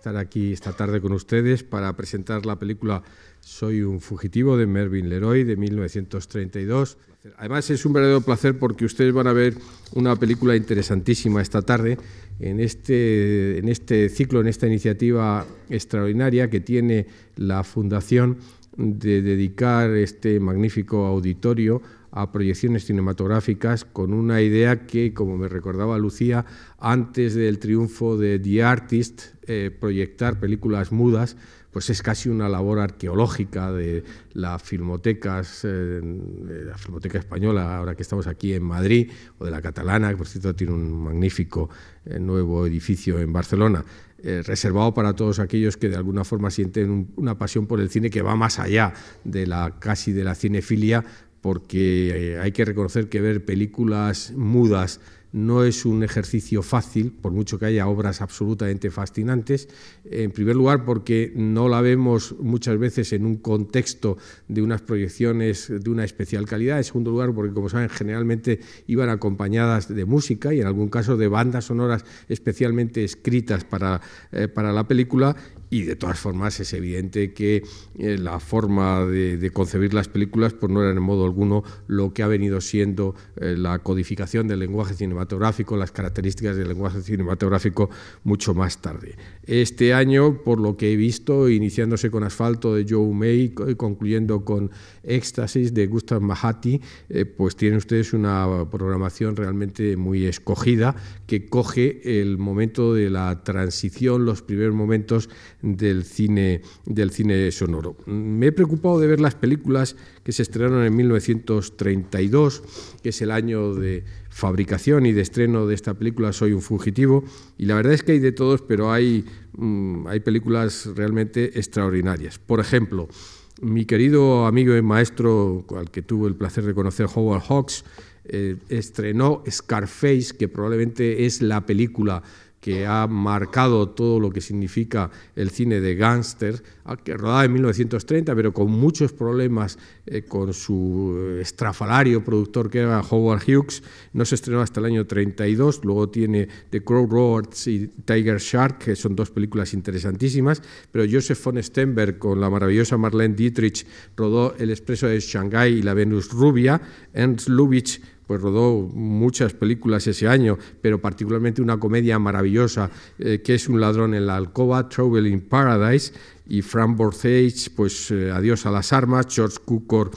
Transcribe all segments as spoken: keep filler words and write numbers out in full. estar aquí esta tarde con ustedes para presentar la película Soy un fugitivo de Mervyn LeRoy de mil novecientos treinta y dos. Además es un verdadero placer porque ustedes van a ver una película interesantísima esta tarde en este, en este ciclo, en esta iniciativa extraordinaria que tiene la Fundación de dedicar este magnífico auditorio a proyecciones cinematográficas con una idea que, como me recordaba Lucía, antes del triunfo de The Artist, eh, proyectar películas mudas, pues es casi una labor arqueológica de las filmotecas, eh, de la Filmoteca Española, ahora que estamos aquí en Madrid, o de la Catalana, que por cierto tiene un magnífico eh, nuevo edificio en Barcelona, eh, reservado para todos aquellos que de alguna forma sienten un, una pasión por el cine que va más allá de la casi de la cinefilia, porque hay que reconocer que ver películas mudas no es un ejercicio fácil, por mucho que haya obras absolutamente fascinantes, en primer lugar porque no la vemos muchas veces en un contexto de unas proyecciones de una especial calidad, en segundo lugar porque, como saben, generalmente iban acompañadas de música y en algún caso de bandas sonoras especialmente escritas para, eh, para la película. Y de todas formas es evidente que eh, la forma de, de concebir las películas pues no era en modo alguno lo que ha venido siendo eh, la codificación del lenguaje cinematográfico, las características del lenguaje cinematográfico mucho más tarde. Este año, por lo que he visto, iniciándose con Asfalto de Joe May y concluyendo con Éxtasis de Gustav Mahler, eh, pues tienen ustedes una programación realmente muy escogida que coge el momento de la transición, los primeros momentos del cine, del cine sonoro. Me he preocupado de ver las películas que se estrenaron en mil novecientos treinta y dos, que es el año de fabricación y de estreno de esta película Soy un fugitivo, y la verdad es que hay de todos, pero hay, mmm, hay películas realmente extraordinarias. Por ejemplo, mi querido amigo y maestro, al que tuve el placer de conocer, Howard Hawks, eh, estrenó Scarface, que probablemente es la película que ha marcado todo lo que significa el cine de gángster, que rodaba en mil novecientos treinta, pero con muchos problemas eh, con su estrafalario productor, que era Howard Hawks. No se estrenó hasta el año treinta y dos, luego tiene The Crowd Roars y Tiger Shark, que son dos películas interesantísimas, pero Josef von Sternberg, con la maravillosa Marlene Dietrich, rodó El expreso de Shanghái y La Venus Rubia. Ernst Lubitsch pues rodó muchas películas ese año, pero particularmente una comedia maravillosa eh, que es Un ladrón en la alcoba, Trouble in Paradise, y Frank Borzage, pues eh, Adiós a las armas, George Cukor,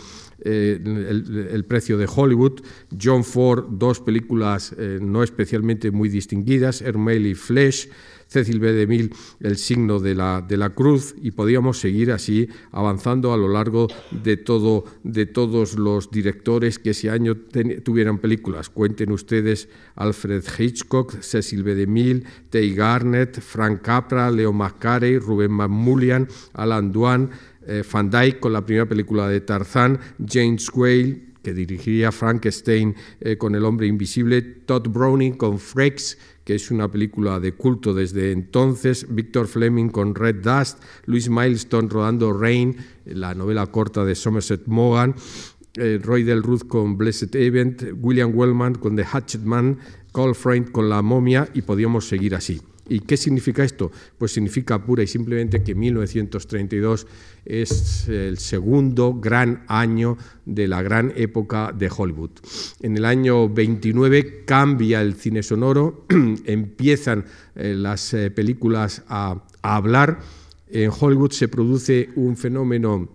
eh, el, el precio de Hollywood, John Ford, dos películas eh, no especialmente muy distinguidas, Hervey y Flesh, Cecil B. DeMille, El signo de la, de la cruz, y podíamos seguir así avanzando a lo largo de, todo, de todos los directores que ese año ten, tuvieran películas. Cuenten ustedes Alfred Hitchcock, Cecil B. DeMille, Tay Garnett, Frank Capra, Leo McCarey, Ruben Manmulian, Alan Duane, eh, Van Dyke con la primera película de Tarzán, James Whale, que dirigiría Frankenstein eh, con El hombre invisible, Todd Browning con Freaks, que es una película de culto desde entonces, Victor Fleming con Red Dust, Louis Milestone rodando Rain, la novela corta de Somerset Maugham, eh, Roy Del Ruth con Blessed Event, William Wellman con The Hatchet Man, Cole Frank con La momia, y podíamos seguir así. ¿Y qué significa esto? Pues significa pura y simplemente que mil novecientos treinta y dos es el segundo gran año de la gran época de Hollywood. En el año veintinueve cambia el cine sonoro, empiezan eh, las eh, películas a, a hablar. En Hollywood se produce un fenómeno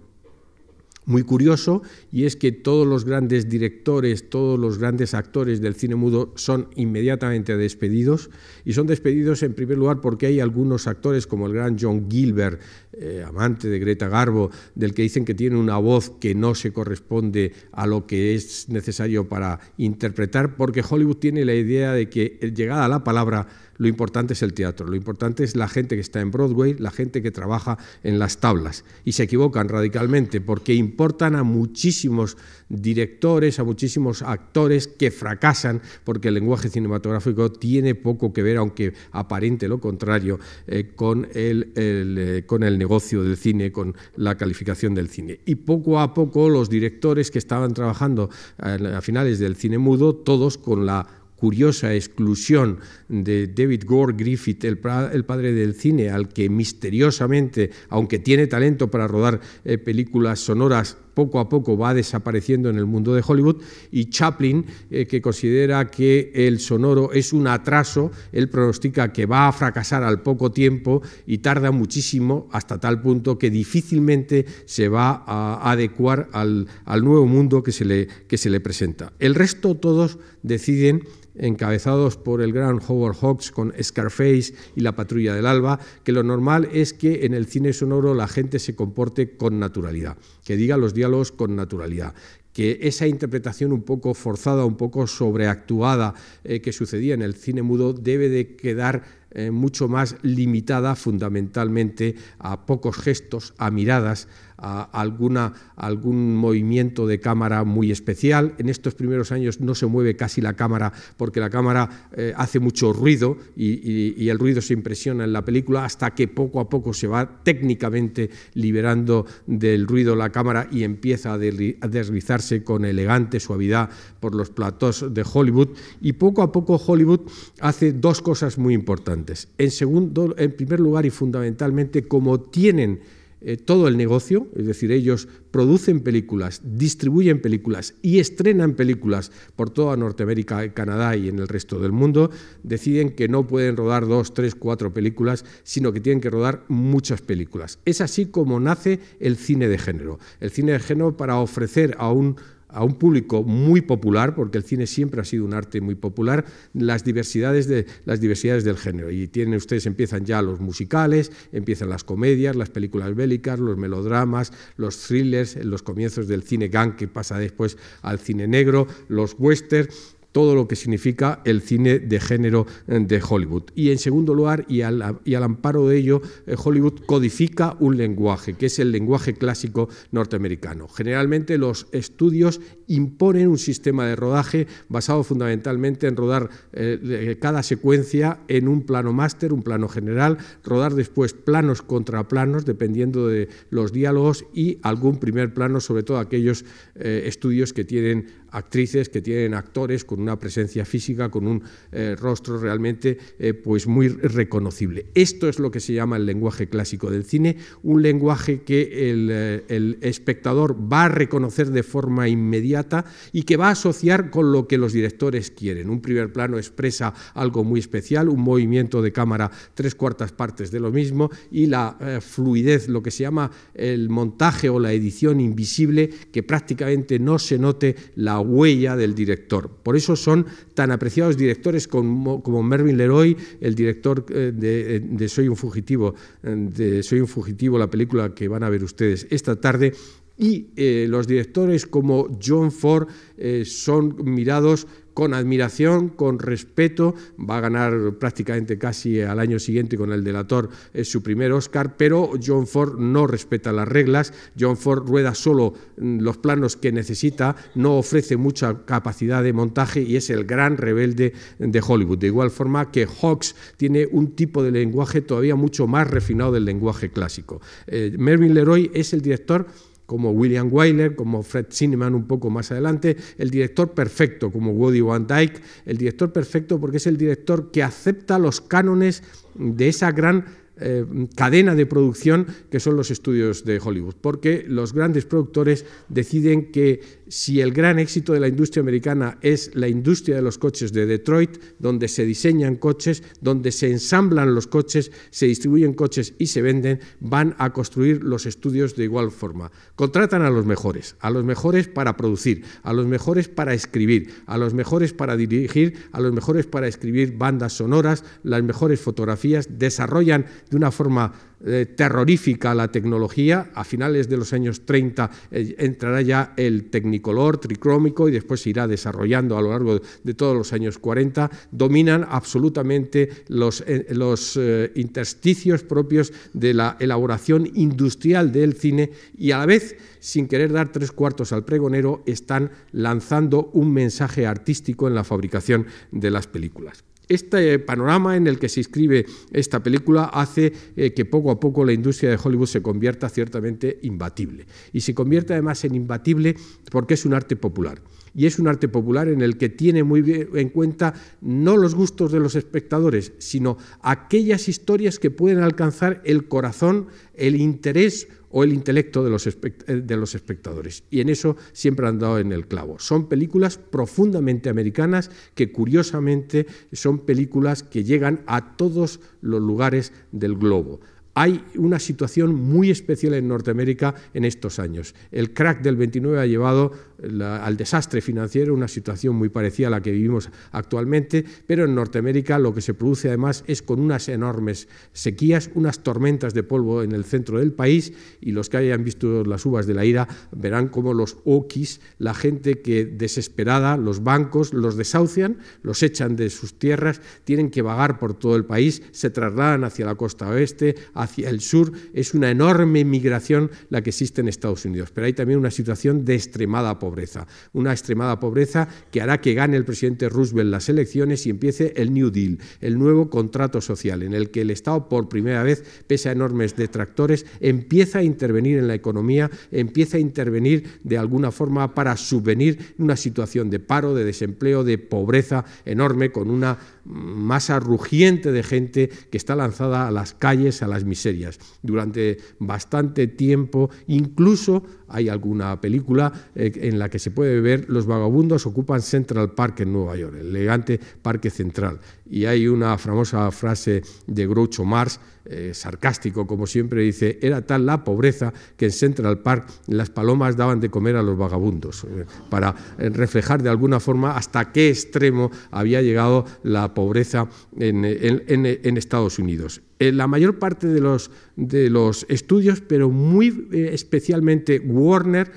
muy curioso, y es que todos los grandes directores, todos los grandes actores del cine mudo son inmediatamente despedidos, y son despedidos en primer lugar porque hay algunos actores como el gran John Gilbert, eh, amante de Greta Garbo, del que dicen que tiene una voz que no se corresponde a lo que es necesario para interpretar, porque Hollywood tiene la idea de que, llegada la palabra, lo importante es el teatro, lo importante es la gente que está en Broadway, la gente que trabaja en las tablas. Y se equivocan radicalmente porque importan a muchísimos directores, a muchísimos actores que fracasan porque el lenguaje cinematográfico tiene poco que ver, aunque aparente lo contrario, eh, con, el, el, eh, con el negocio del cine, con la calificación del cine. Y poco a poco los directores que estaban trabajando a, a finales del cine mudo, todos con la curiosa exclusión de David Gore Griffith, el, el padre del cine, al que misteriosamente, aunque tiene talento para rodar eh, películas sonoras, poco a poco va desapareciendo en el mundo de Hollywood, y Chaplin, eh, que considera que el sonoro es un atraso, él pronostica que va a fracasar al poco tiempo y tarda muchísimo, hasta tal punto que difícilmente se va a adecuar al, al nuevo mundo que se, le, que se le presenta. El resto todos deciden, encabezados por el gran Howard Hawks con Scarface y La Patrulla del Alba, que lo normal es que en el cine sonoro la gente se comporte con naturalidad, que diga los diálogos con naturalidad, que esa interpretación un poco forzada, un poco sobreactuada eh, que sucedía en el cine mudo debe de quedar eh, mucho más limitada fundamentalmente a pocos gestos, a miradas, a alguna, a algún movimiento de cámara muy especial. En estos primeros años no se mueve casi la cámara porque la cámara eh, hace mucho ruido y, y, y el ruido se impresiona en la película, hasta que poco a poco se va técnicamente liberando del ruido la cámara y empieza a deslizarse con elegante suavidad por los platós de Hollywood. Y poco a poco Hollywood hace dos cosas muy importantes. En segundo, en primer lugar y fundamentalmente, como tienen Eh, todo el negocio, es decir, ellos producen películas, distribuyen películas y estrenan películas por toda Norteamérica y Canadá y en el resto del mundo, deciden que no pueden rodar dos, tres, cuatro películas, sino que tienen que rodar muchas películas. Es así como nace el cine de género. El cine de género para ofrecer a un a un público muy popular, porque el cine siempre ha sido un arte muy popular, las diversidades, de, las diversidades del género. Y tienen ustedes, empiezan ya los musicales, empiezan las comedias, las películas bélicas, los melodramas, los thrillers, los comienzos del cine gang, que pasa después al cine negro, los westerns, todo lo que significa el cine de género de Hollywood. Y en segundo lugar, y al, y al amparo de ello, Hollywood codifica un lenguaje, que es el lenguaje clásico norteamericano. Generalmente los estudios imponen un sistema de rodaje basado fundamentalmente en rodar eh, cada secuencia en un plano máster, un plano general, rodar después planos contra planos, dependiendo de los diálogos, y algún primer plano, sobre todo aquellos eh, estudios que tienen actrices, que tienen actores con una presencia física, con un eh, rostro realmente eh, pues muy reconocible. Esto es lo que se llama el lenguaje clásico del cine, un lenguaje que el, el espectador va a reconocer de forma inmediata y que va a asociar con lo que los directores quieren. Un primer plano expresa algo muy especial, un movimiento de cámara tres cuartas partes de lo mismo, y la eh, fluidez, lo que se llama el montaje o la edición invisible, que prácticamente no se note la huella del director. Por eso son tan apreciados directores como, como Mervyn LeRoy, el director de, de Soy un fugitivo, de Soy un fugitivo, la película que van a ver ustedes esta tarde, y eh, los directores como John Ford eh, son mirados con admiración, con respeto. Va a ganar prácticamente casi al año siguiente con El delator eh, su primer Oscar, pero John Ford no respeta las reglas. John Ford rueda solo los planos que necesita, no ofrece mucha capacidad de montaje y es el gran rebelde de Hollywood. De igual forma que Hawks tiene un tipo de lenguaje todavía mucho más refinado del lenguaje clásico. Eh, Mervyn LeRoy es el director, como William Wyler, como Fred Zinnemann un poco más adelante, el director perfecto, como Woody Van Dyke, el director perfecto porque es el director que acepta los cánones de esa gran Eh, cadena de producción que son los estudios de Hollywood, porque los grandes productores deciden que si el gran éxito de la industria americana es la industria de los coches de Detroit, donde se diseñan coches, donde se ensamblan los coches, se distribuyen coches y se venden, van a construir los estudios de igual forma. Contratan a los mejores, a los mejores para producir, a los mejores para escribir, a los mejores para dirigir, a los mejores para escribir bandas sonoras, las mejores fotografías, desarrollan de una forma eh, terrorífica la tecnología. A finales de los años treinta eh, entrará ya el tecnicolor tricrómico y después se irá desarrollando a lo largo de todos los años cuarenta. Dominan absolutamente los, eh, los eh, intersticios propios de la elaboración industrial del cine y a la vez, sin querer dar tres cuartos al pregonero, están lanzando un mensaje artístico en la fabricación de las películas. Este panorama en el que se inscribe esta película hace eh, que poco a poco la industria de Hollywood se convierta ciertamente imbatible. Y se convierte además en imbatible porque es un arte popular. y es un arte popular en el que tiene muy bien en cuenta no los gustos de los espectadores, sino aquellas historias que pueden alcanzar el corazón, el interés o el intelecto de los, de los espectadores. Y en eso siempre han dado en el clavo. Son películas profundamente americanas que, curiosamente, son películas que llegan a todos los lugares del globo. Hay una situación muy especial en Norteamérica en estos años. El crack del veintinueve ha llevado la, al desastre financiero, una situación muy parecida a la que vivimos actualmente, pero en Norteamérica lo que se produce además es con unas enormes sequías, unas tormentas de polvo en el centro del país, y los que hayan visto Las uvas de la ira verán cómo los okis, la gente que desesperada, los bancos, los desahucian, los echan de sus tierras, tienen que vagar por todo el país, se trasladan hacia la costa oeste, hacia hacia el sur. Es una enorme migración la que existe en Estados Unidos, pero hay también una situación de extremada pobreza, una extremada pobreza que hará que gane el presidente Roosevelt las elecciones y empiece el New Deal, el nuevo contrato social, en el que el Estado, por primera vez, pese a enormes detractores, empieza a intervenir en la economía, empieza a intervenir de alguna forma para subvenir una situación de paro, de desempleo, de pobreza enorme, con una masa rugiente de gente que está lanzada a las calles, a las miserias. Durante bastante tiempo, incluso hay alguna película en la que se puede ver los vagabundos ocupan Central Park en Nueva York, el elegante parque central. Y hay una famosa frase de Groucho Marx, eh, sarcástico como siempre, dice: era tal la pobreza que en Central Park las palomas daban de comer a los vagabundos, eh, para reflejar de alguna forma hasta qué extremo había llegado la pobreza en, en, en, en Estados Unidos. La mayor parte de los, de los estudios, pero muy eh, especialmente Warner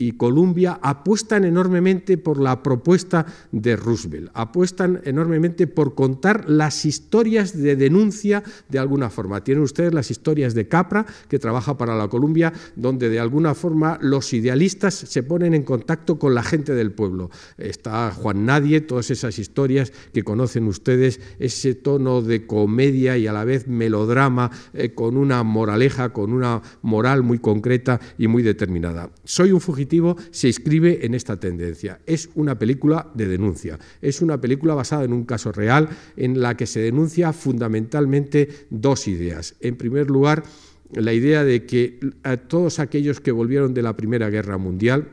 y Colombia, apuestan enormemente por la propuesta de Roosevelt, apuestan enormemente por contar las historias de denuncia de alguna forma. Tienen ustedes las historias de Capra, que trabaja para la Colombia, donde de alguna forma los idealistas se ponen en contacto con la gente del pueblo. Está Juan Nadie, todas esas historias que conocen ustedes, ese tono de comedia y a la vez melodrama, eh, con una moraleja, con una moral muy concreta y muy determinada. Soy un fugitivo se inscribe en esta tendencia. Es una película de denuncia, es una película basada en un caso real en la que se denuncia fundamentalmente dos ideas. En primer lugar, la idea de que a todos aquellos que volvieron de la Primera Guerra Mundial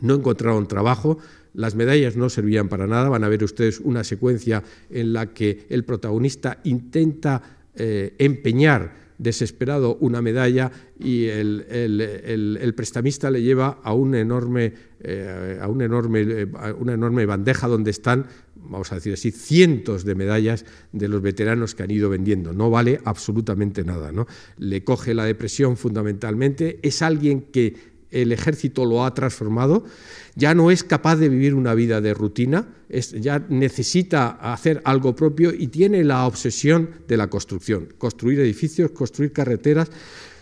no encontraron trabajo, las medallas no servían para nada. Van a ver ustedes una secuencia en la que el protagonista intenta eh, empeñar desesperado una medalla y el, el, el, el prestamista le lleva a un enorme, eh, a un enorme, a una enorme bandeja donde están, vamos a decir así, cientos de medallas de los veteranos que han ido vendiendo. No vale absolutamente nada, ¿no? Le coge la depresión fundamentalmente, es alguien que el ejército lo ha transformado, ya no es capaz de vivir una vida de rutina, es, ya necesita hacer algo propio y tiene la obsesión de la construcción, construir edificios, construir carreteras,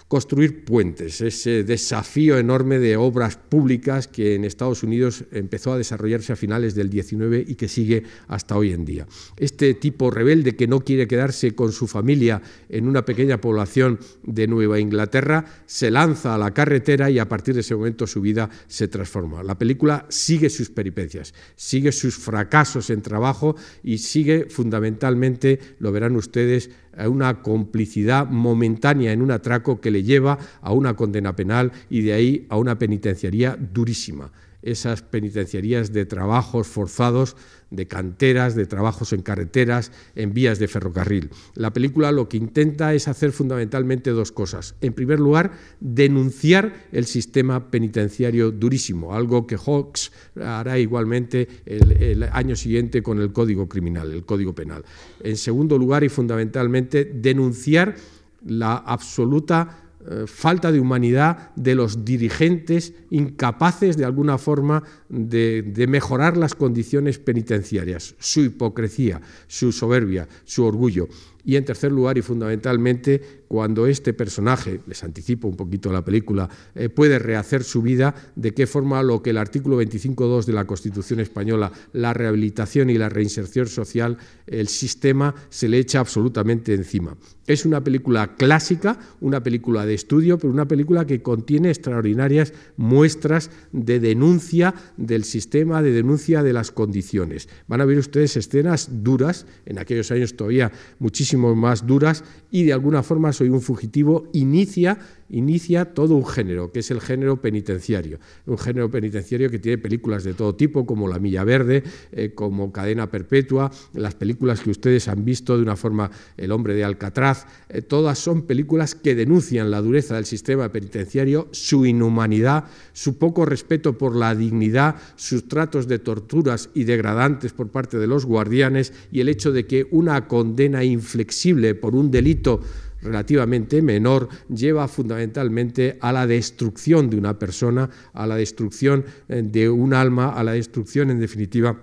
construir puentes, ese desafío enorme de obras públicas que en Estados Unidos empezó a desarrollarse a finales del diecinueve y que sigue hasta hoy en día. Este tipo rebelde que no quiere quedarse con su familia en una pequeña población de Nueva Inglaterra se lanza a la carretera y a partir de ese momento su vida se transforma. La película sigue sus peripecias, sigue sus fracasos en trabajo y sigue fundamentalmente, lo verán ustedes, a una complicidad momentánea en un atraco que le lleva a una condena penal y de ahí a una penitenciaría durísima. Esas penitenciarías de trabajos forzados, de canteras, de trabajos en carreteras, en vías de ferrocarril. La película lo que intenta es hacer fundamentalmente dos cosas. En primer lugar, denunciar el sistema penitenciario durísimo, algo que Hawks hará igualmente el, el año siguiente con el Código Criminal, el Código Penal. En segundo lugar, y fundamentalmente, denunciar la absoluta falta de humanidad de los dirigentes, incapaces de alguna forma de, de mejorar las condiciones penitenciarias, su hipocresía, su soberbia, su orgullo. Y en tercer lugar y fundamentalmente, cuando este personaje, les anticipo un poquito la película, eh, puede rehacer su vida, de qué forma lo que el artículo veinticinco punto dos de la Constitución española, la rehabilitación y la reinserción social, el sistema se le echa absolutamente encima. Es una película clásica, una película de de estudio, pero una película que contiene extraordinarias muestras de denuncia del sistema, de denuncia de las condiciones. Van a ver ustedes escenas duras, en aquellos años todavía muchísimo más duras, y de alguna forma Soy un fugitivo inicia inicia todo un género, que es el género penitenciario, un género penitenciario que tiene películas de todo tipo, como La Milla Verde, eh, como Cadena Perpetua, las películas que ustedes han visto de una forma, El hombre de Alcatraz, eh, todas son películas que denuncian la dureza del sistema penitenciario, su inhumanidad, su poco respeto por la dignidad, sus tratos de torturas y degradantes por parte de los guardianes, y el hecho de que una condena inflexible por un delito relativamente menor lleva fundamentalmente a la destrucción de una persona, a la destrucción de un alma, a la destrucción, en definitiva,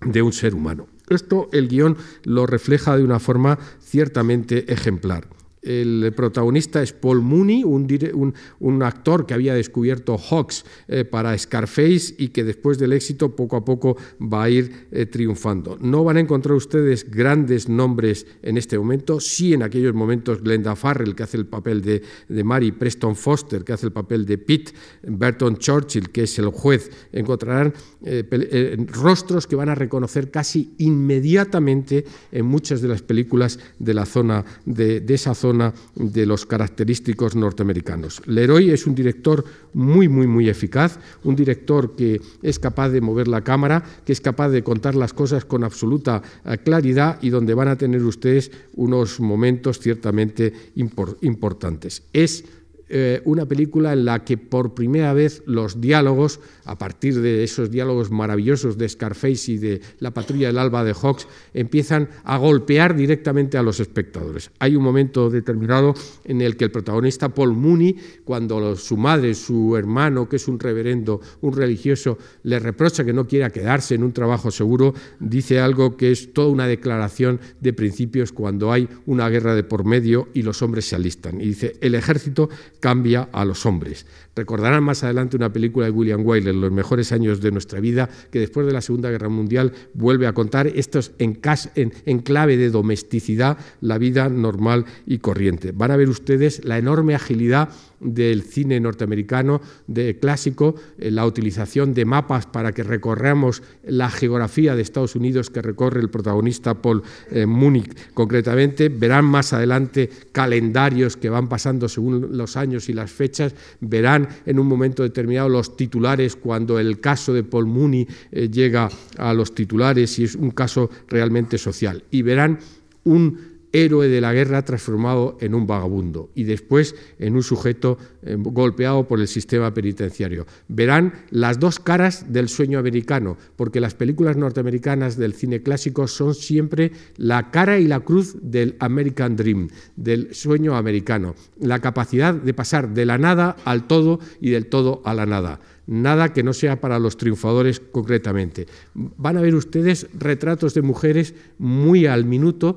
de un ser humano. Esto el guión lo refleja de una forma ciertamente ejemplar. El protagonista es Paul Muni, un, un, un actor que había descubierto Hawks eh, para Scarface y que después del éxito poco a poco va a ir eh, triunfando. No van a encontrar ustedes grandes nombres en este momento, sí en aquellos momentos Glenda Farrell, que hace el papel de, de Mary, Preston Foster, que hace el papel de Pete, Burton Churchill, que es el juez. Encontrarán eh, eh, rostros que van a reconocer casi inmediatamente en muchas de las películas de, la zona, de, de esa zona de los característicos norteamericanos. LeRoy es un director muy, muy, muy eficaz, un director que es capaz de mover la cámara, que es capaz de contar las cosas con absoluta claridad y donde van a tener ustedes unos momentos ciertamente importantes. Es Eh, una película en la que por primera vez los diálogos, a partir de esos diálogos maravillosos de Scarface y de La Patrulla del Alba de Hawks, empiezan a golpear directamente a los espectadores. Hay un momento determinado en el que el protagonista Paul Muni, cuando su madre, su hermano, que es un reverendo, un religioso, le reprocha que no quiera quedarse en un trabajo seguro, dice algo que es toda una declaración de principios cuando hay una guerra de por medio y los hombres se alistan. Y dice, el ejército cambia a los hombres. Recordarán más adelante una película de William Wyler, Los mejores años de nuestra vida, que después de la Segunda Guerra Mundial vuelve a contar estos en, en, en clave de domesticidad, la vida normal y corriente. Van a ver ustedes la enorme agilidad del cine norteamericano de clásico, la utilización de mapas para que recorramos la geografía de Estados Unidos que recorre el protagonista Paul eh, Muni concretamente. Verán más adelante calendarios que van pasando según los años y las fechas, verán en un momento determinado los titulares cuando el caso de Paul Muni eh, llega a los titulares y es un caso realmente social, y verán un héroe de la guerra transformado en un vagabundo y después en un sujeto eh, golpeado por el sistema penitenciario. Verán las dos caras del sueño americano, porque las películas norteamericanas del cine clásico son siempre la cara y la cruz del American Dream, del sueño americano, la capacidad de pasar de la nada al todo y del todo a la nada. Nada que no sea para los triunfadores concretamente. Van a ver ustedes retratos de mujeres muy al minuto,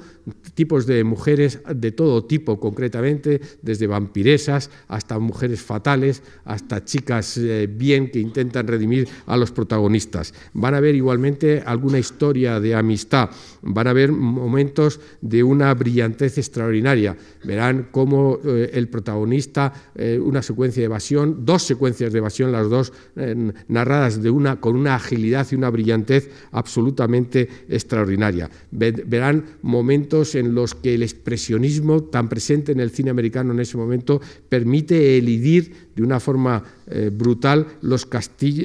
tipos de mujeres de todo tipo concretamente, desde vampiresas hasta mujeres fatales, hasta chicas eh, bien que intentan redimir a los protagonistas. Van a ver igualmente alguna historia de amistad, van a ver momentos de una brillantez extraordinaria. Verán cómo eh, el protagonista, eh, una secuencia de evasión, dos secuencias de evasión, las dos narradas de una, con una agilidad y una brillantez absolutamente extraordinaria. Verán momentos en los que el expresionismo tan presente en el cine americano en ese momento permite elidir de una forma eh, brutal los,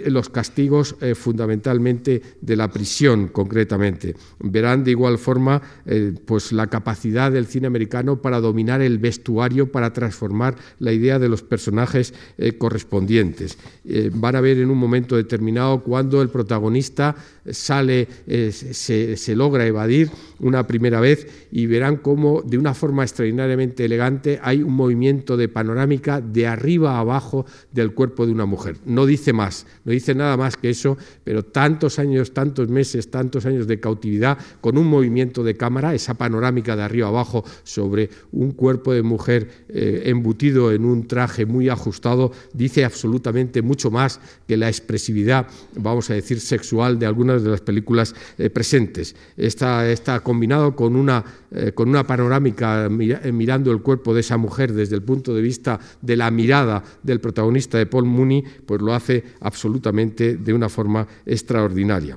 los castigos eh, fundamentalmente de la prisión concretamente. Verán de igual forma eh, pues la capacidad del cine americano para dominar el vestuario, para transformar la idea de los personajes eh, correspondientes. Eh, van a ver en un momento determinado cuando el protagonista sale, eh, se, se logra evadir una primera vez y verán cómo de una forma extraordinariamente elegante hay un movimiento de panorámica de arriba a abajo del cuerpo de una mujer. No dice más, no dice nada más que eso, pero tantos años, tantos meses, tantos años de cautividad con un movimiento de cámara, esa panorámica de arriba abajo sobre un cuerpo de mujer eh, embutido en un traje muy ajustado, dice absolutamente mucho más más que la expresividad, vamos a decir, sexual de algunas de las películas eh, presentes. Está, está combinado con una, eh, con una panorámica mira, mirando el cuerpo de esa mujer desde el punto de vista de la mirada del protagonista de Paul Muni, pues lo hace absolutamente de una forma extraordinaria.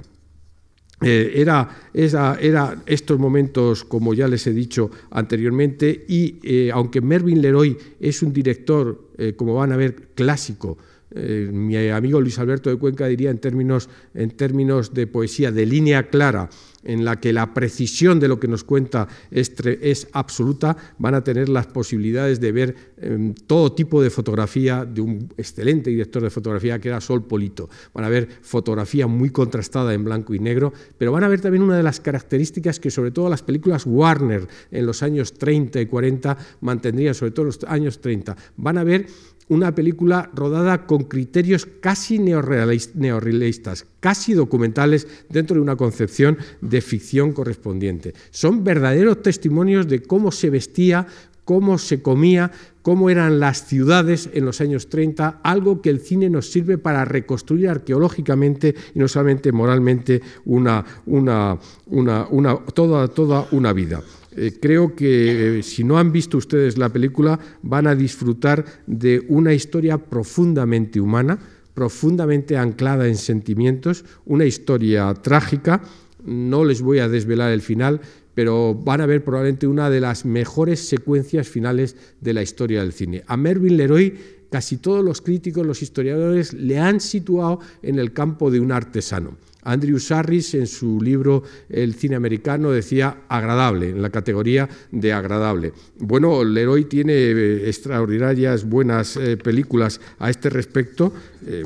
Eh, era, era, era estos momentos, como ya les he dicho anteriormente, y eh, aunque Mervyn LeRoy es un director, eh, como van a ver, clásico, eh, mi amigo Luis Alberto de Cuenca diría en términos, en términos de poesía de línea clara, en la que la precisión de lo que nos cuenta es, es absoluta, van a tener las posibilidades de ver eh, todo tipo de fotografía de un excelente director de fotografía que era Sol Polito. Van a ver fotografía muy contrastada en blanco y negro, pero van a ver también una de las características que sobre todo las películas Warner en los años treinta y cuarenta mantendrían, sobre todo en los años treinta. Van a ver una película rodada con criterios casi neorrealistas, casi documentales, dentro de una concepción de ficción correspondiente. Son verdaderos testimonios de cómo se vestía, cómo se comía, cómo eran las ciudades en los años treinta, algo que el cine nos sirve para reconstruir arqueológicamente y no solamente moralmente una, una, una, una, toda, toda una vida. Eh, creo que eh, si no han visto ustedes la película van a disfrutar de una historia profundamente humana, profundamente anclada en sentimientos, una historia trágica. No les voy a desvelar el final, pero van a ver probablemente una de las mejores secuencias finales de la historia del cine. A Mervyn LeRoy casi todos los críticos, los historiadores, le han situado en el campo de un artesano. Andrew Sarris, en su libro El cine americano, decía agradable, en la categoría de agradable. Bueno, LeRoy tiene eh, extraordinarias buenas eh, películas a este respecto. Eh,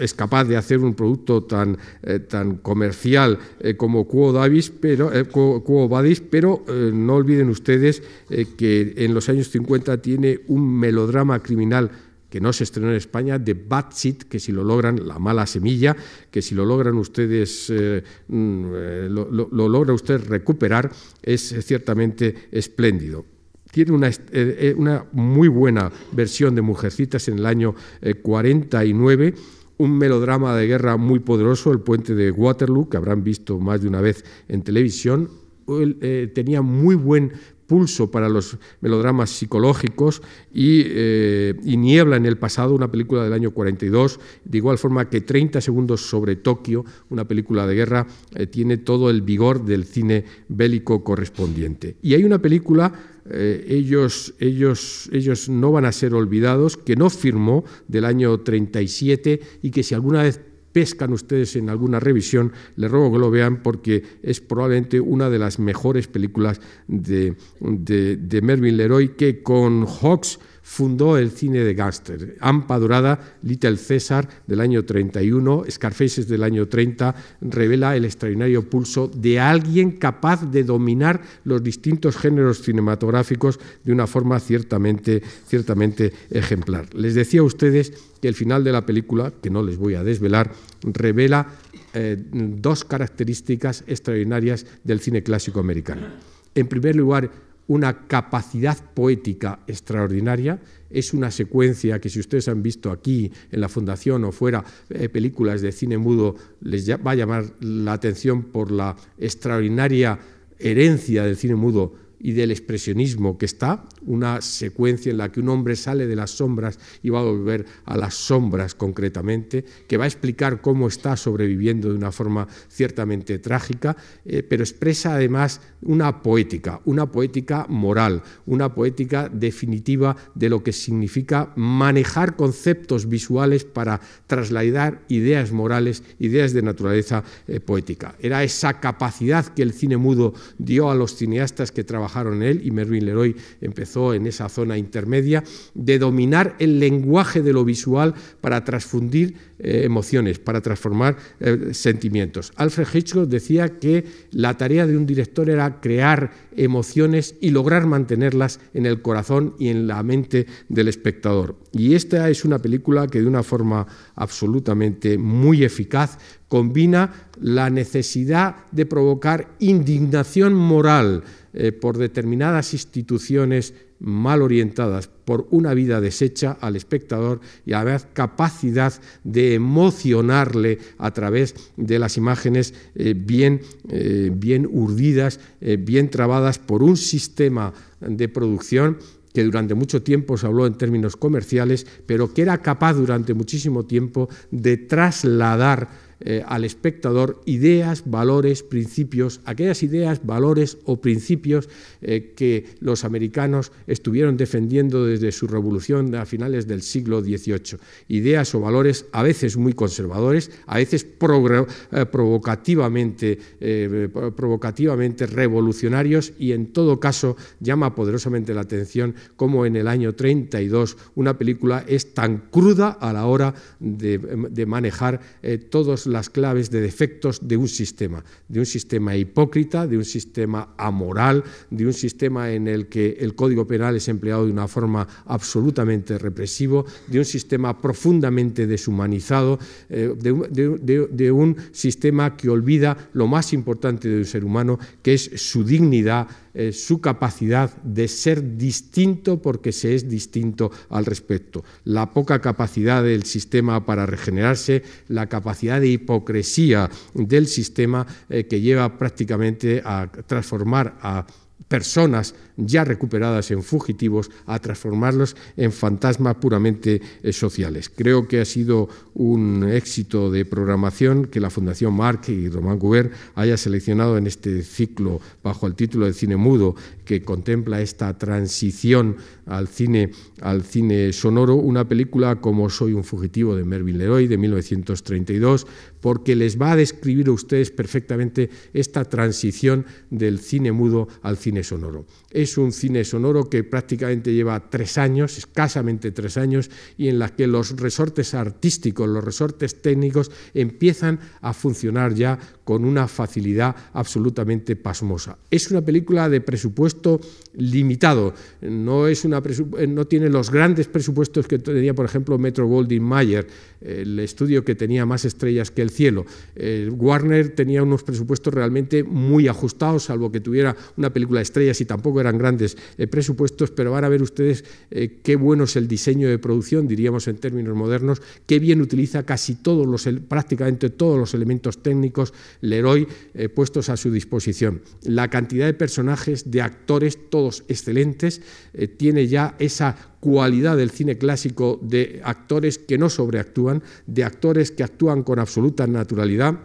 es capaz de hacer un producto tan, eh, tan comercial eh, como Quo Vadis, pero, eh, Quo, Quo Vadis, pero eh, no olviden ustedes eh, que en los años cincuenta tiene un melodrama criminal que no se estrenó en España, de Bad Seed, que si lo logran, La mala semilla, que si lo logran ustedes, eh, lo, lo, lo logra usted recuperar, es ciertamente espléndido. Tiene una, eh, una muy buena versión de Mujercitas en el año eh, cuarenta y nueve, un melodrama de guerra muy poderoso, El puente de Waterloo, que habrán visto más de una vez en televisión. Él, eh, tenía muy buen pulso para los melodramas psicológicos y, eh, y Niebla en el pasado, una película del año cuarenta y dos, de igual forma que treinta segundos sobre Tokio, una película de guerra, eh, tiene todo el vigor del cine bélico correspondiente. Y hay una película, eh, ellos, ellos, ellos no van a ser olvidados, que no firmó, del año treinta y siete, y que si alguna vez pescan ustedes en alguna revisión, les ruego que lo vean porque es probablemente una de las mejores películas de, de, de Mervyn LeRoy, que con Hawks fundó el cine de gángster. Hampa Dorada, Little César, del año treinta y uno, Scarface del año treinta, revela el extraordinario pulso de alguien capaz de dominar los distintos géneros cinematográficos de una forma ciertamente, ciertamente ejemplar. Les decía a ustedes que el final de la película, que no les voy a desvelar, revela eh, dos características extraordinarias del cine clásico americano. En primer lugar, una capacidad poética extraordinaria. Es una secuencia que si ustedes han visto aquí en la Fundación o fuera eh, películas de cine mudo, les va a llamar la atención por la extraordinaria herencia del cine mudo y del expresionismo que está, una secuencia en la que un hombre sale de las sombras y va a volver a las sombras concretamente, que va a explicar cómo está sobreviviendo de una forma ciertamente trágica, eh, pero expresa además una poética, una poética moral, una poética definitiva de lo que significa manejar conceptos visuales para trasladar ideas morales, ideas de naturaleza eh, poética. Era esa capacidad que el cine mudo dio a los cineastas que trabajaban en él, y Mervyn LeRoy empezó en esa zona intermedia, de dominar el lenguaje de lo visual para transfundir eh, emociones, para transformar eh, sentimientos. Alfred Hitchcock decía que la tarea de un director era crear emociones y lograr mantenerlas en el corazón y en la mente del espectador. Y esta es una película que de una forma absolutamente muy eficaz combina la necesidad de provocar indignación moral eh, por determinadas instituciones mal orientadas, por una vida deshecha al espectador y a la vez capacidad de emocionarle a través de las imágenes eh, bien, eh, bien urdidas, eh, bien trabadas por un sistema de producción que durante mucho tiempo se habló en términos comerciales, pero que era capaz durante muchísimo tiempo de trasladar eh, al espectador ideas, valores, principios, aquellas ideas, valores o principios eh, que los americanos estuvieron defendiendo desde su revolución a finales del siglo dieciocho. Ideas o valores a veces muy conservadores, a veces pro, eh, provocativamente, eh, provocativamente revolucionarios, y en todo caso llama poderosamente la atención como en el año treinta y dos una película es tan cruda a la hora de, de manejar eh, todas las claves de defectos de un sistema, de un sistema hipócrita, de un sistema amoral, de un sistema en el que el Código Penal es empleado de una forma absolutamente represiva, de un sistema profundamente deshumanizado, eh, de, de, de, de un sistema que olvida lo más importante de un ser humano, que es su dignidad, eh, su capacidad de ser distinto porque se es distinto al respecto, la poca capacidad del sistema para regenerarse, la capacidad de hipocresía del sistema eh, que lleva prácticamente a transformar a personas ya recuperadas en fugitivos, a transformarlos en fantasmas puramente eh, sociales. Creo que ha sido un éxito de programación que la Fundación March y Román Gubert haya seleccionado en este ciclo bajo el título de Cine Mudo, que contempla esta transición al cine, al cine sonoro, una película como Soy un fugitivo de Mervyn LeRoy de mil novecientos treinta y dos, porque les va a describir a ustedes perfectamente esta transición del cine mudo al cine sonoro. Es un cine sonoro que prácticamente lleva tres años, escasamente tres años, y en la que los resortes artísticos, los resortes técnicos empiezan a funcionar ya con una facilidad absolutamente pasmosa. Es una película de presupuesto limitado, no, es una presup- no tiene los grandes presupuestos que tenía, por ejemplo, Metro-Goldwyn-Mayer, el estudio que tenía más estrellas que el cielo. Eh, Warner tenía unos presupuestos realmente muy ajustados, salvo que tuviera una película de estrellas y tampoco eran grandes eh, presupuestos, pero van a ver ustedes eh, qué bueno es el diseño de producción, diríamos en términos modernos, qué bien utiliza casi todos los, prácticamente todos los elementos técnicos LeRoy eh, puestos a su disposición. La cantidad de personajes, de actores, todos excelentes, eh, tiene ya esa cualidad del cine clásico de actores que no sobreactúan, de actores que actúan con absoluta naturalidad.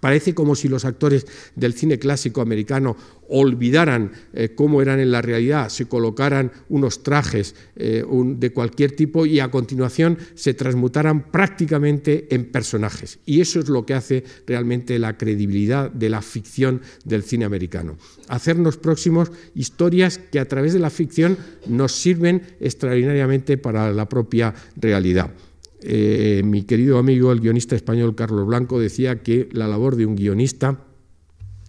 Parece como si los actores del cine clásico americano olvidaran eh, cómo eran en la realidad, se colocaran unos trajes eh, un, de cualquier tipo y a continuación se transmutaran prácticamente en personajes. Y eso es lo que hace realmente la credibilidad de la ficción del cine americano. Hacernos próximos historias que a través de la ficción nos sirven extraordinariamente para la propia realidad. Eh, mi querido amigo, el guionista español Carlos Blanco, decía que la labor de un guionista,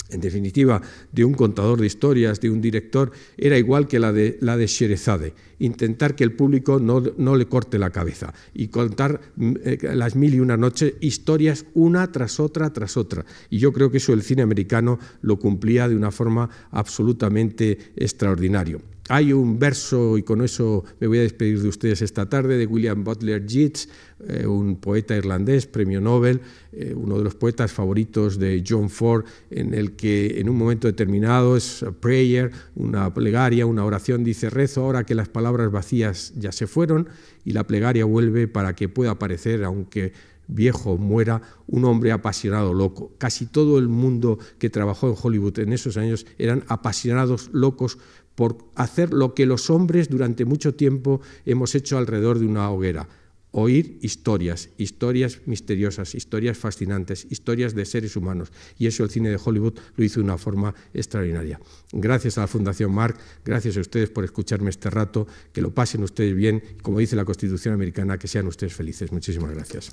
en definitiva, de un contador de historias, de un director, era igual que la de, la de Sherezade, intentar que el público no, no le corte la cabeza y contar eh, las mil y una noches, historias una tras otra, tras otra. Y yo creo que eso el cine americano lo cumplía de una forma absolutamente extraordinaria. Hay un verso, y con eso me voy a despedir de ustedes esta tarde, de William Butler Yeats, eh, un poeta irlandés, premio Nobel, eh, uno de los poetas favoritos de John Ford, en el que en un momento determinado es a prayer, una plegaria, una oración, dice: rezo ahora que las palabras vacías ya se fueron y la plegaria vuelve para que pueda aparecer, aunque viejo muera, un hombre apasionado loco. Casi todo el mundo que trabajó en Hollywood en esos años eran apasionados locos por hacer lo que los hombres durante mucho tiempo hemos hecho alrededor de una hoguera: oír historias, historias misteriosas, historias fascinantes, historias de seres humanos. Y eso el cine de Hollywood lo hizo de una forma extraordinaria. Gracias a la Fundación March, gracias a ustedes por escucharme este rato, que lo pasen ustedes bien, como dice la Constitución americana, que sean ustedes felices. Muchísimas gracias.